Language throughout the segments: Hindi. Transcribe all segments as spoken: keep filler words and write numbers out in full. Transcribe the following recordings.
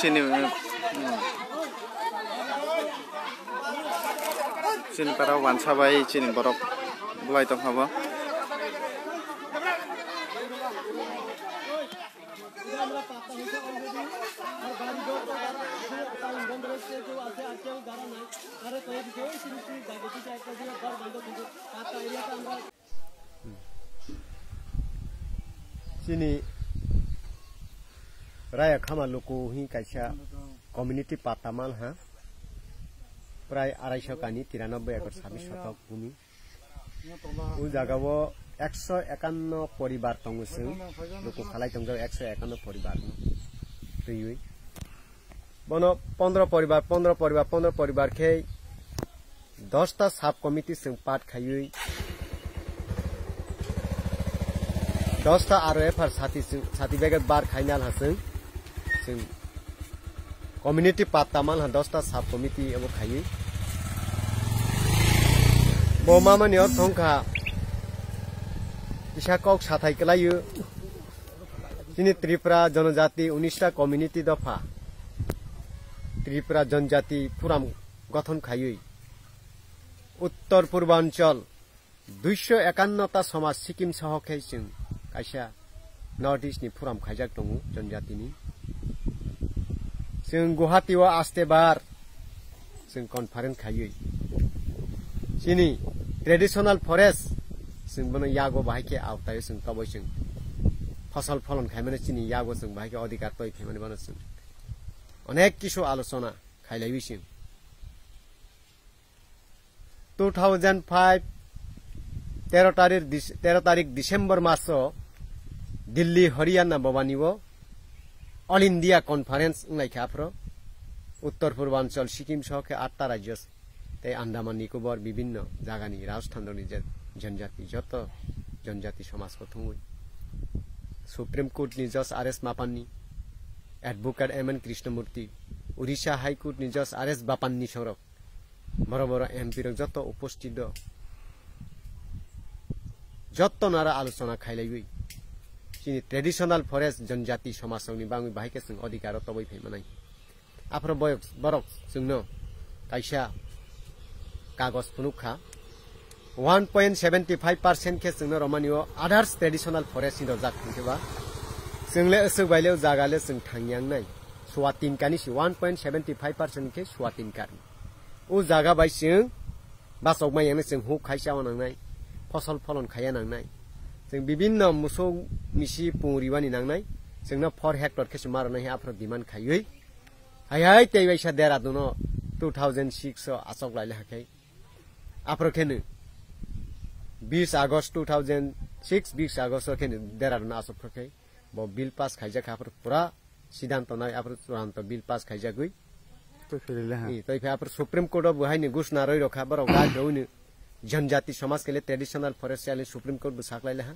चीनी चीन पर वानसाबाई चीन बरफ बुलाई तो हम चीनी राय खामा लोग ही कैसा कम्युनिटी पातामान हा प्राय आढ़ाईश कानी तिरानब्बे एकर छब्बीस शतक भूमि उस जगह वो एक सौ एकान्न परिवार तंग से लोग खालाई तंग एक सौ एकान्न परिवार बनो पंद्रह परिवार पंद्रह परिवार पंद्रह परिवार के दसटा सब कमिटी से पाठ खाई दसटा आरो एफार साथी साथी बेगर बार खाइना हसन कम्युनिटी पातामान हाँ दसटा सब कमिटी अब खाई बोमा मानी थंखा इसा कौक साथाई कलायो चीनी त्रिपुरा जनजाति उन्नीसटा कम्युनिटी दफा त्रिपुरा जनजाति फुराम गठन खाई उत्तर पूर्वांचल दुइश एकान्नता समाज सिक्किम सहखे कैसा नर्थ ईस्ट नि फुराम खाइजाक दङ जनजाति जों गुवाहाटीआव आस्ते बार जों कन्फारेन्स खायो जोंनि ट्रेडिशनल फरेस्ट जों बनो यागो बाहायके आवतायो जों तबै जों फसल फलन खायमाने जोंनि यागो जों बाहायके अधिकार तय खायमाने बानो जों अनेक किसु आलोचना खायलायो जों टू थाउजेंड फाइव तेरह तारिख तेरह तारिख डिसेम्बर मास दिल्ली हरियाणा बबानिवो ऑल इंडिया कन्फारेन्स उन्नाइखाफ्रो उत्तर पूर्वांचल सिक्किम सह आठटा राज्य आंदामान निकोबार विभिन्न जगानि राजस्थाननि जनजाति जत जनजाति समाजखौ थुङै सुप्रीम कोर्टनि जज आर एस मापाननि advocate M N Krishnamurthy Orissa हाईकोर्टनि जज आर एस बापाननि सरक बड़ बड़ एमपि रक जत उपस्थित जत नारा आलोचना खाइलायो चीनी ट्रेडिशनल फरेस्ट जनजाति समाजनि बाङै बाहायके जों अधिकार तबै फैमानाय आफ्रो बयक बरक जोंनो कायसा कागज फुनुखा one point seven five percent के जोंनो रमानियो आदार्स ट्रेडिशनल फरेस्ट नि जाखिनोबा जोंले असो बायलेव जागाले जों थांयांग नाय स्वातिन कानि one point seven five percent के स्वातिन कानि उ जागा बायसिं बासक मायांग जों हु खायसा वनांनाय फसल फलन खाया नांनाय जों विभिन्न मोसौ मिसि पौरिवानि नांनाय जोंना फर हेक्टर केसु मारनाय आफ्रो डिमान्ड खायै हाय हाय तेबायसा देरादुनो टू थाउजेंड सिक्स आसक लायला हाखै आफ्रो खेन बीस अगस्त टू थाउजेंड सिक्स बीस अगस्त खेन देरादुनो आसक फखै ब बिल पास खायजा खाफोर पुरा सिद्धांत नाय आफ्रो चुरांत बिल पास खायजा गय तो फेलेला हा ई तैफा आफ्रो सुप्रीम कोर्ट अफ हायनि घोषणा रय रखा बरो गादौनि जनजाति समाज के लिए ट्रेडिशनल फॉरेस्ट याले सुप्रीम कोर्ट बु साखलायला हा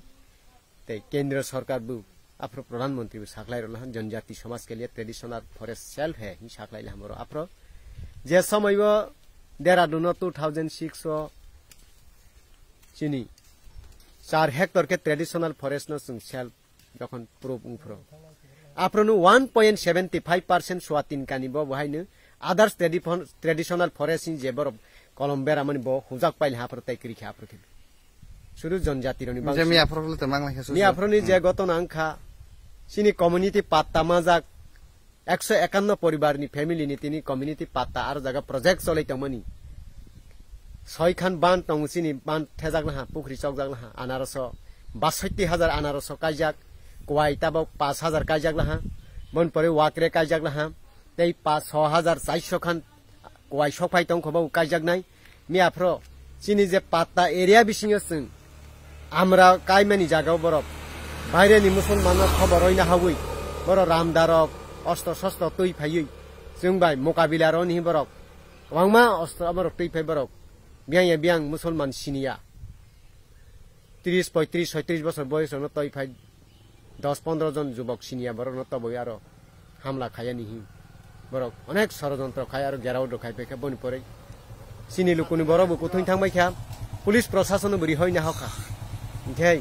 ते केंद्र सरकार बु आफ्रो प्रधानमंत्री बु साखलायला हा जनजाति समाज के लिए ट्रेडिशनल फॉरेस्ट सेल्फ है ही साखलायला हमरो आफ्रो जे समयबो देहरादून टू थाउजेंड सिक्स चीनी चार हेक्टर के ट्रेडिशनल फॉरेस्ट न जों सेल्फ जखन प्रूफ उफ्रो आफ्रो नु one point seven five percent स्वातिन कानिबो बहायनो आदर्श ट्रेडिशनल फॉरेस्ट इन जेबर कलम्बेरा मानी बहुत हुजाक पाइल हाफर तैकरी खाफर खेल शुरू जनजाति रोनी बांग जमी आफर लो तमांग लाखे सुनि आफर नि जे गतन अंखा सिनि कम्युनिटी पात्ता माजा एक सौ इक्यावन परिवार नि फैमिली नि तिनि कम्युनिटी पात्ता आरो जागा प्रोजेक्ट चलै तमनि छय खान बान तंग सिनि बान थेजागला हा पुखरी चौक जागला हा अनारस बासठ हजार अनारस कायजाक क्वाइटा ब पाँच हजार कायजागला हा मन परे वाकरे कायजागला हा तै पाँच छह हजार चार सौ खान वाई सफाई दंख गायजागनाय मियाफ्रो चीनी जे पात्ता एरिया बिसिङो जों आमरा कायमानि जागाव बर बायरेनि मुसलमान खबर रयना हावै बर रामदारक अस्त्र शस्त्र तैफायै जों बाय मोकाबिला रनि बर वांमा अस्त्र बर तैफाय बर बियां बियां मुसलमान सिनिया त्रिस पैंत्रिस सैंत्रिस बसर बयस न तैफाय दस पंद्रह जन युवक सिनिया बर न तबै आरो हमला खायानि हि बर अनेक षड़यंत्र खाय और घेराव दखाय पेखा बन पड़े चीनी लुकुनि बर बुकु थुन थांबायखा पुलिस प्रशासन बुरी होय ना हखा इथै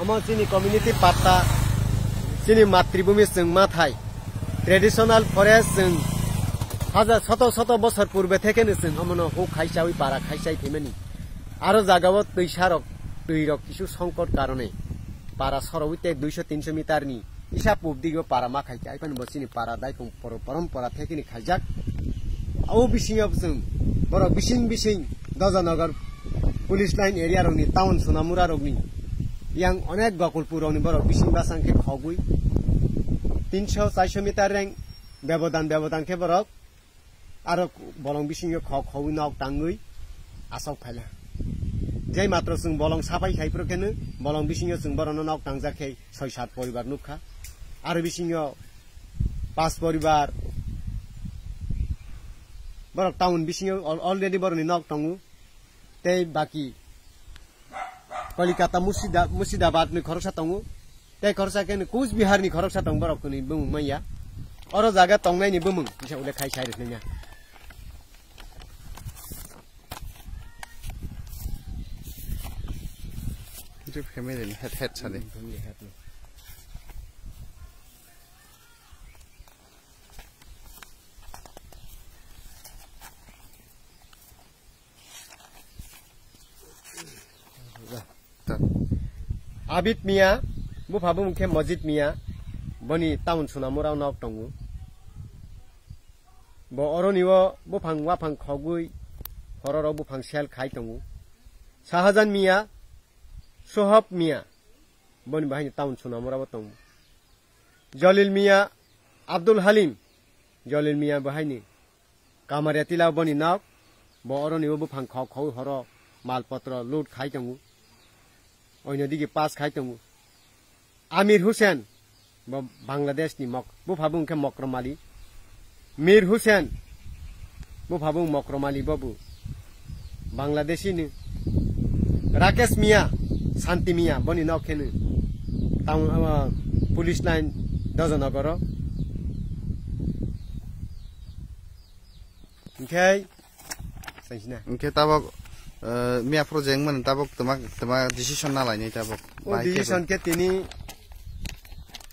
अमर चीनी कम्युनिटी पात्ता चीनी मातृभूमि जों माथाय ट्रेडिशनल फरेस्ट हजार शत शत बसर पूर्वे हमने हू खाइसा हुई पारा खाइसाई थेमेनि और जगह तैसारक तैरक किसु संकट कारण पारा सरवीते दुशो तीन सौ मीटार इसा पूब दिगे पारा मा खाइक आईपान बसिनी पारा दायकों परम्परा थे खाइजाक औ बिसिंग जों बड़ बिसिंग बिसिंग दजानगर पुलिस लाइन एरिया रंगनी टाउन सोनामुरा रंगनी यंग अनेक गकुलपुर रंगनी बड़ बिसिंग बासांग के खगुई तीन सौ चार सौ मीटार रंग व्यवधान व्यवधान के बड़ और बलंग बिसिंग ख खगुई नाव टांगुई आसाव खाइला जै मात्र जों बलंग साफाई खाइफोरखोनो बलंग बिसिंग जों बड़ नाव टांगजाखै छय सात परिवार नुखा आरो बिसिंग पांच परिवार बड़ टाउन बिसिंग अलरेडी बड़ नाव टांगु ते बाकी कलिकता मुर्शिदा मुर्शिदाबाद नि खरसा टांगु ते खरसा के कूच बिहार नि खरसा टांग बड़ कुनि बुम मैया और जगह टांगनाय नि बुम बिसा उले खाइ साइरिस नया जो फैमिली ने हेड हेड सादे आबिद मिया बो भाबो मुखे मस्जिद मिया बनी टाउन सोनामुरा नाव टंगु बो अरनिवो बो फांगवा फांग खगुई हरर बो फांग सेल खाइ टंगु शाहजान मिया सोहब मिया बनी भाई टाउन सोनामुरा बो टंगु जलील मिया अब्दुल हलीम जलील मिया भाई नि कामारिया तिला बनी नाव बो अरनिवो बो फांग खौ खौ हर मालपत्र लूट खाइ टंगु अन्य दिखे पास खाई तंगु आमिर हुसैन बांग्लादेश नि मक बो भाबो उनके मक्रमाली मीर हुसैन बो भाबो मक्रमाली बाबू बांग्लादेशी ने राकेश मिया शांति मिया बनी नाव खेन टाउन पुलिस लाइन दजनगर मिया प्रोजेक्ट मन तबक तमा तमा डिसीजन ना लायनि तबक ओ डिसीजन के तिनि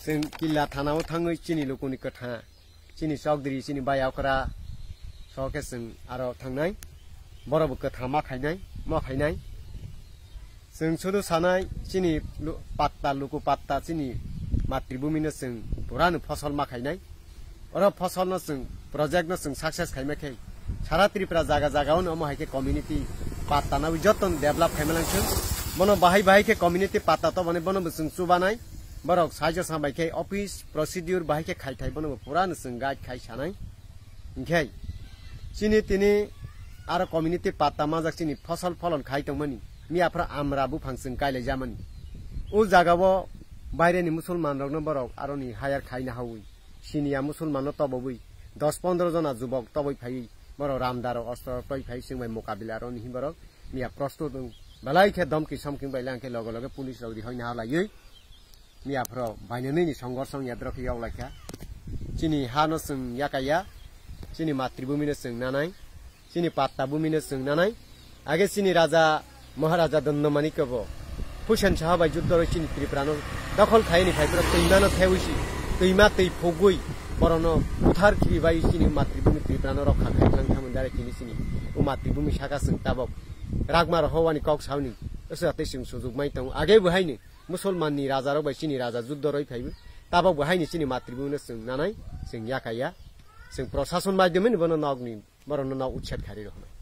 जों किल्ला थानाव थाङै चिनि लोकनि कथा चिनि चौधरी चिनि बायावकरा सके जों आरो थांनाय बराबो कथा मा खायनाय मा खायनाय जों सुदु सानाय चिनि पात्ता लुकु पात्ता चिनि मातृभूमिनो जों पुरानो फसल मा खायनाय आरो फसलनो जों प्रोजेक्टनो जों सक्सेस खायमाखै सारा त्रिपुरा जागा जागाव न माहायके कम्युनिटी पात्ता ना जतन डेभलप खाइमलां बनो बाहाय बाहाय के कम्युनिटी पात्ता तो बने बनो जों सुबानाय बरो साइजो साबायखे अफिस प्रोसिडियर बाहाय के खाइथाय बनो पुरानो जों गाइड खाइ सानाय इंखाय चिनि तिनि आरो कम्युनिटी पात्ता माजाक चिनि फसल फलन खाइथोंमोन मियाफ्रा आमराबो फांसन गायलाय जामोन उ जागाबो बायरेनि मुसलमान रगनो बरो आरोनि हायार खाइना हावै चिनिया मुसलमान तबबै दस पंद्रह जना जुबक तबै फायै बड़ रामदार अस्त्र पैफाई सिंह मोकाबिला रही बड़ मिया प्रस्तुत भलाइखे दमकी समकिन बैलांखे लगे लगे पुलिस रौरी होना लाइय मियाफ्र भाई संघर्ष याद रखी आवलाइखा चीनी हानो जों याकाया चीनी मातृभूमिनो जोंनानै चीनी पात्ता भूमिनो जोंनानै आगे चीनी राजा महाराजा दन्दमानिकब हुसेन साहब युद्ध रही चीनी त्रिपुरानो दखल खायनि फाइफोरा तैमानो थायवैसि तैमा तै फगुई बरनो उथार खिबाय चीनी मातृभूमि त्रिपुरानो रखा खायलां थामोनदारे चीनी चीनी उ मातृभूमि सागासों तबक रागमार हवानि कक सावनि ओसाते जों सुजुगमाय दं आगे बहायनो मुसलमाननि राजा रबाय चीनी राजा युद्ध रही फाइबो तबक बहायनि चीनी मातृभूमिनो जोंनानै जों याकाया जों प्रशासन माध्यमनि बनो नगनि बरनो नाव उच्छेद खारि रखनाय।